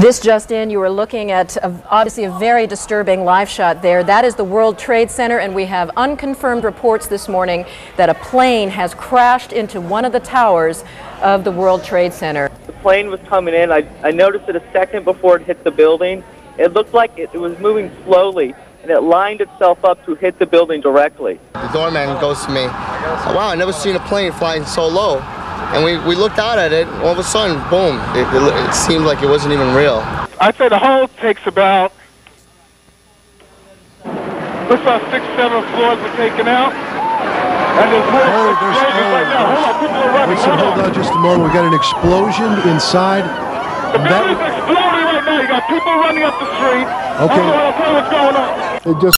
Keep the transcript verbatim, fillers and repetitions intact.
This just in, you were looking at a, obviously a very disturbing live shot there. That is the World Trade Center, and we have unconfirmed reports this morning that a plane has crashed into one of the towers of the World Trade Center. The plane was coming in. I, I noticed it a second before it hit the building. It looked like it, it was moving slowly, and it lined itself up to hit the building directly. The doorman goes to me, oh, wow, I've never seen a plane flying so low. And we, we looked out at it, all of a sudden, boom, it, it, it seemed like it wasn't even real. I'd say the whole takes about, looks like six, seven floors were taken out. And there's more oh, explosions right now. Hold on, people are running. Listen, hold on just a moment. We got an explosion inside. The building's exploding right now. You got people running up the street. Okay. I don't know what's going on. It just